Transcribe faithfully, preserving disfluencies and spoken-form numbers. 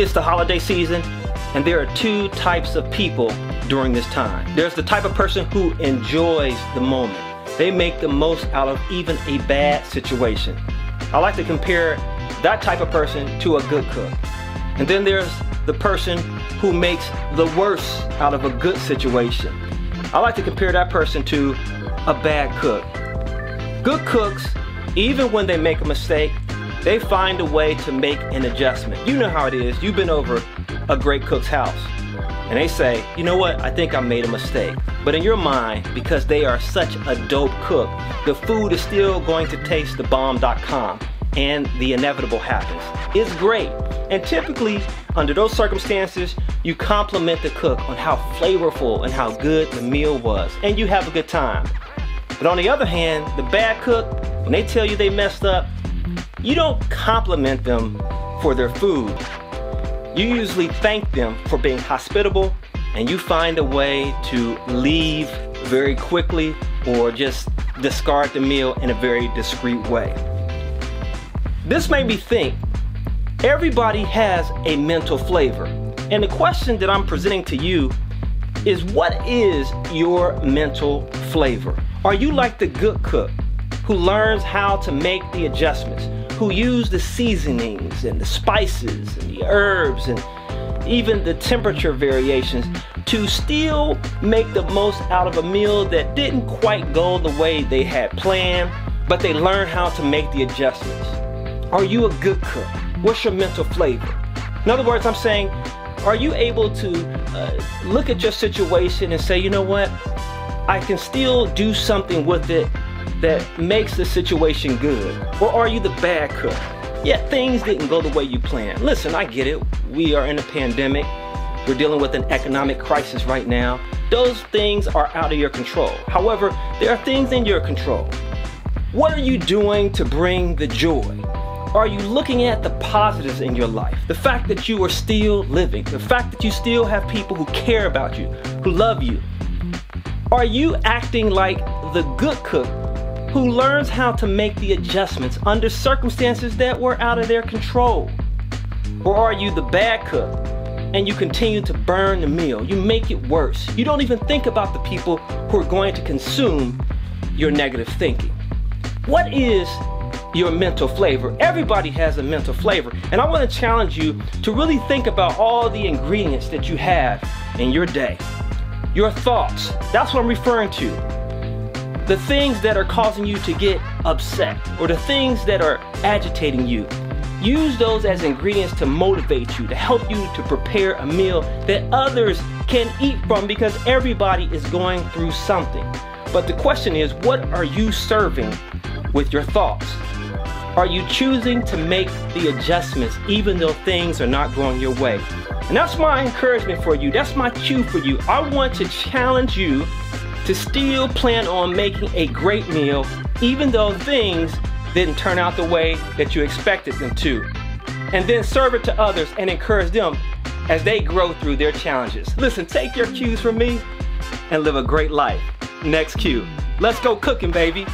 It's the holiday season, and there are two types of people during this time. There's the type of person who enjoys the moment. They make the most out of even a bad situation. I like to compare that type of person to a good cook. And then there's the person who makes the worst out of a good situation. I like to compare that person to a bad cook. Good cooks, even when they make a mistake, they find a way to make an adjustment. You know how it is. You've been over a great cook's house and they say, you know what, I think I made a mistake. But in your mind, because they are such a dope cook, the food is still going to taste the bomb dot com, and the inevitable happens. It's great. And typically, under those circumstances, you compliment the cook on how flavorful and how good the meal was, and you have a good time. But on the other hand, the bad cook, when they tell you they messed up, you don't compliment them for their food. You usually thank them for being hospitable, and you find a way to leave very quickly or just discard the meal in a very discreet way. This made me think, everybody has a mental flavor. And the question that I'm presenting to you is, what is your mental flavor? Are you like the good cook who learns how to make the adjustments, who use the seasonings and the spices and the herbs and even the temperature variations to still make the most out of a meal that didn't quite go the way they had planned, but they learn how to make the adjustments? Are you a good cook? What's your mental flavor? In other words, I'm saying, are you able to uh, look at your situation and say, you know what, I can still do something with it that makes the situation good? Or are you the bad cook? Yeah, things didn't go the way you planned. Listen, I get it. We are in a pandemic. We're dealing with an economic crisis right now. Those things are out of your control. However, there are things in your control. What are you doing to bring the joy? Are you looking at the positives in your life? The fact that you are still living, the fact that you still have people who care about you, who love you. Are you acting like the good cook who learns how to make the adjustments under circumstances that were out of their control? Or are you the bad cook and you continue to burn the meal? You make it worse. You don't even think about the people who are going to consume your negative thinking. What is your mental flavor? Everybody has a mental flavor, and I want to challenge you to really think about all the ingredients that you have in your day. Your thoughts, that's what I'm referring to. The things that are causing you to get upset or the things that are agitating you, use those as ingredients to motivate you, to help you to prepare a meal that others can eat from, because everybody is going through something. But the question is, what are you serving with your thoughts? Are you choosing to make the adjustments even though things are not going your way? And that's my encouragement for you. That's my cue for you. I want to challenge you to still plan on making a great meal even though things didn't turn out the way that you expected them to. And then serve it to others and encourage them as they grow through their challenges. Listen, take your cues from me and live a great life. Next cue. Let's go cooking, baby.